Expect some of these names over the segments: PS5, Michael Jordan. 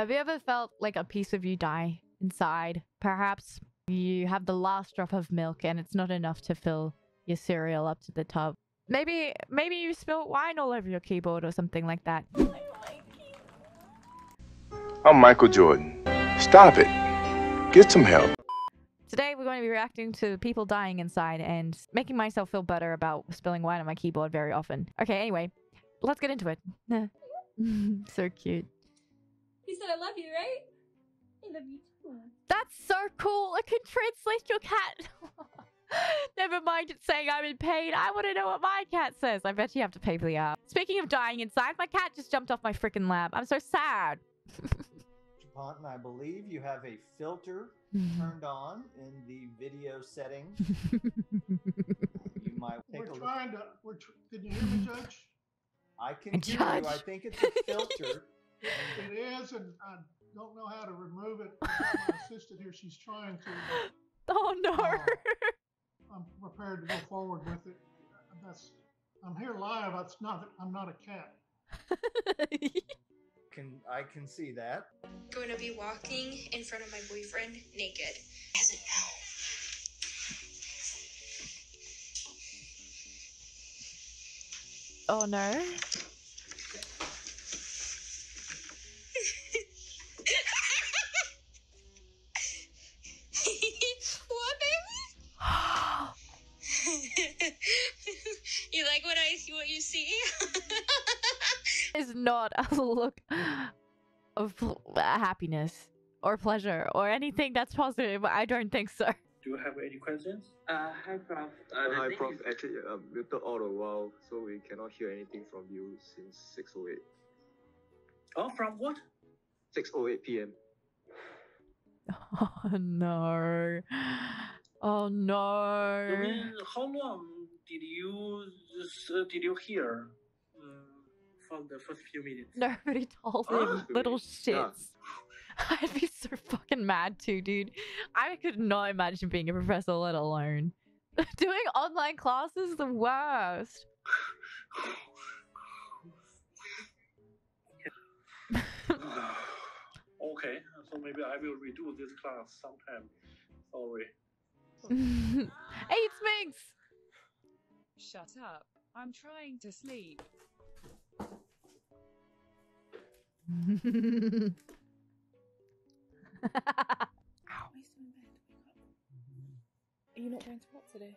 Have you ever felt like a piece of you die inside? Perhaps you have the last drop of milk and it's not enough to fill your cereal up to the top. Maybe you spilled wine all over your keyboard or something like that. I'm Michael Jordan. Stop it. Get some help. Today we're going to be reacting to people dying inside and making myself feel better about spilling wine on my keyboard very often. Okay, anyway, let's get into it. So cute. You said I love you, right? I love you too. That's so cool. I could translate your cat. Never mind it saying I'm in pain. I want to know what my cat says. I bet you have to pay for the app. Speaking of dying inside, my cat just jumped off my freaking lap. I'm so sad. Ponton, I believe you have a filter turned on in the video setting. You might take a trying look. Can you hear me, Judge? I can hear you. I think it's a filter. It is, and I don't know how to remove it. My assistant here, she's trying to. Oh, no. I'm prepared to go forward with it. I'm here live. I'm not a cat. I can see that. I'm going to be walking in front of my boyfriend naked. He doesn't know. Oh no. You like what I see? What you see is not a look of happiness or pleasure or anything that's positive. I don't think so. Do you have any questions? Hi, Prof. Hi, Prof. Actually, muted all the while, so we cannot hear anything from you since 6:08. Oh, from what? 6:08 p.m. Oh no. Oh no. You mean, how long did you hear from the first few minutes? Nobody told him, little shits. Yeah. I'd be so fucking mad too, dude. I could not imagine being a professor, let alone doing online classes. The worst. Okay, so maybe I will redo this class sometime. Sorry. Hey, it's Minx! Shut up. I'm trying to sleep. Ow. Are you not going to work today?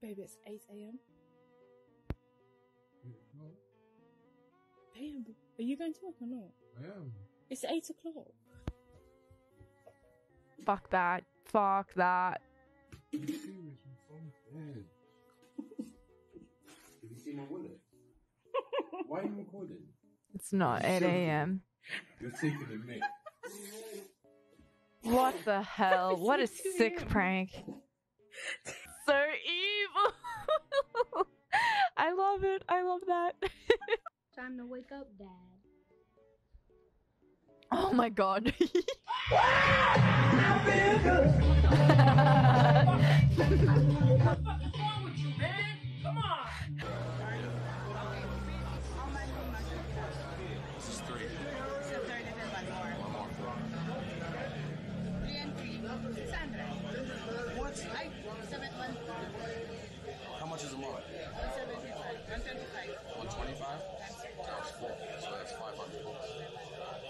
Baby, it's 8 a.m. Babe, are you going to work or not? I am. It's 8 o'clock. Fuck that. Fuck that. Did you see my wallet? Why are you recording? It's not 8 a.m. You're taking a minute. What the hell? What a sick prank. So evil. I love it. I love that. Time to wake up, Dad. Oh my god. How much is a mug? 175. 125? That's full. So that's 500.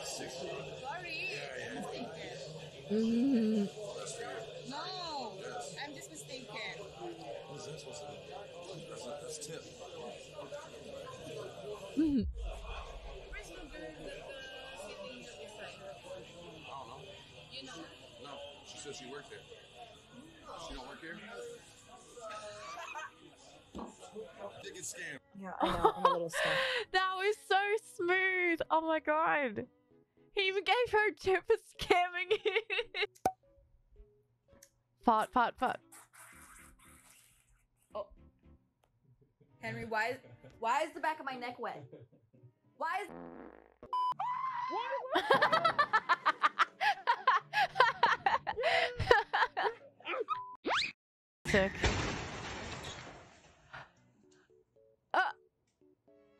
60. Sorry. Yeah. Mm. Oh, that's weird. No, yes. I'm just mistaken. What is that supposed to be? That's tip. Mm. So she worked there. She don't work here? Think it's scam. Yeah, I know. I'm a little stuck. That was so smooth. Oh my god. He even gave her a tip for scamming him. Fart, fart, fart. Oh. Henry, why is the back of my neck wet? Why is... Sick.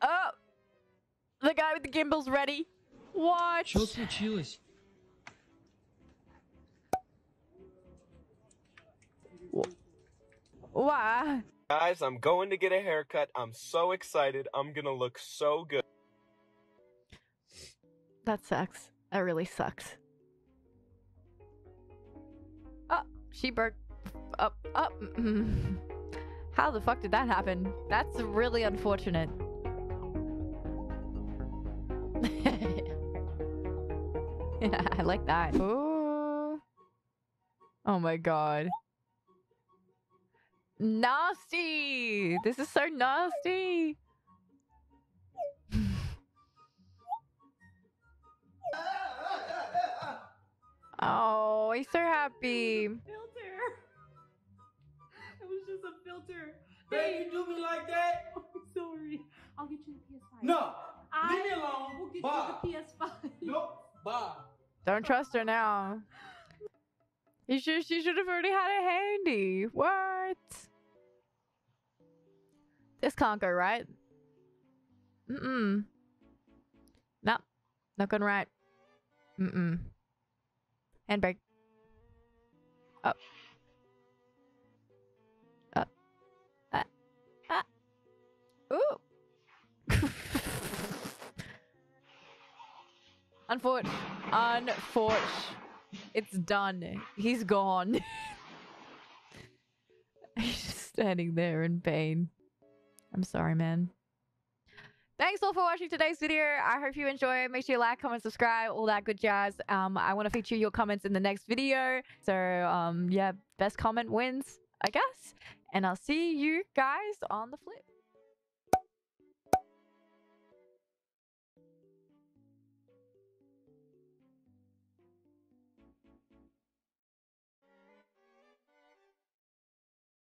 Oh, the guy with the gimbal's ready. Watch. Что случилось? Wow. Guys, I'm going to get a haircut. I'm so excited. I'm gonna look so good. That sucks. That really sucks. Oh, she burped. Up, up. How the fuck did that happen? That's really unfortunate. Yeah, I like that. Ooh. Oh my god. Nasty! This is so nasty! Oh, he's so happy. Filter. It was just a filter. Hey, you do me like that? I'm sorry. I'll get you the PS5. No! Leave me alone. We'll get you the PS5. Nope. Bye. Don't trust her now. She should have already had it handy. What? This can't go right. Mm-mm. No. Not going right. Mm-mm. Handbrake. Up. Up. Ooh. Unfort. Unfort. It's done. He's gone. He's just standing there in pain. I'm sorry, man. Thanks all for watching today's video. I hope you enjoy. Make sure you like, comment, subscribe, all that good jazz. I want to feature your comments in the next video. So, yeah, best comment wins, I guess. And I'll see you guys on the flip.